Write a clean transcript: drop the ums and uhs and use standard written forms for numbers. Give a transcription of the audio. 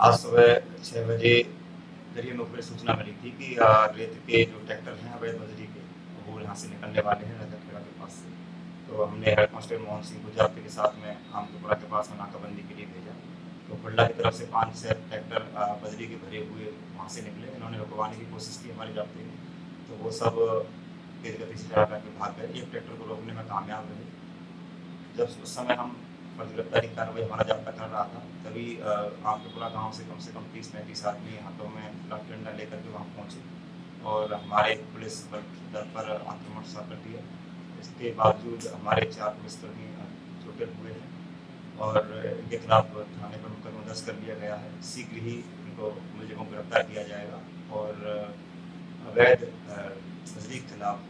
आज सुबह 6 बजे जरिए नौकरी पर सूचना मिली थी कि रेत के जो ट्रैक्टर हैं अवैध बजरी के वो यहाँ से निकलने वाले हैं रजत खेड़ा के पास से। तो हमने हेड कांस्टेबल मोहन सिंह को जाप्ते के साथ में आमतौरा के पास में नाकाबंदी के लिए भेजा। तो खुल्ला की तरफ से 5-6 ट्रैक्टर बजरी के भरे हुए वहाँ से निकले। इन्होंने रुकवाने की कोशिश की हमारे जाप्ते में, तो वो सब तेज गति से चला के भाग कर एक ट्रैक्टर को रोकने में कामयाब रहे। जब उस समय हम फर्ज गिरफ्तारी कार्रवाई हमारा जाप्ता कर रहा था, तभी आपके पूरा गांव से कम 30-35 आदमी हाथों में लाठी डंडा लेकर के वहाँ पहुँचे और हमारे पुलिस बल दल पर आक्रमण सा कर दिया। इसके बावजूद हमारे 4 पुलिसकर्मी छोटे हुए हैं और इनके खिलाफ थाने पर मुकदमा दर्ज कर लिया गया है। शीघ्र ही इनको मुलजिमों को गिरफ्तार किया जाएगा और अवैध बजरी के खिलाफ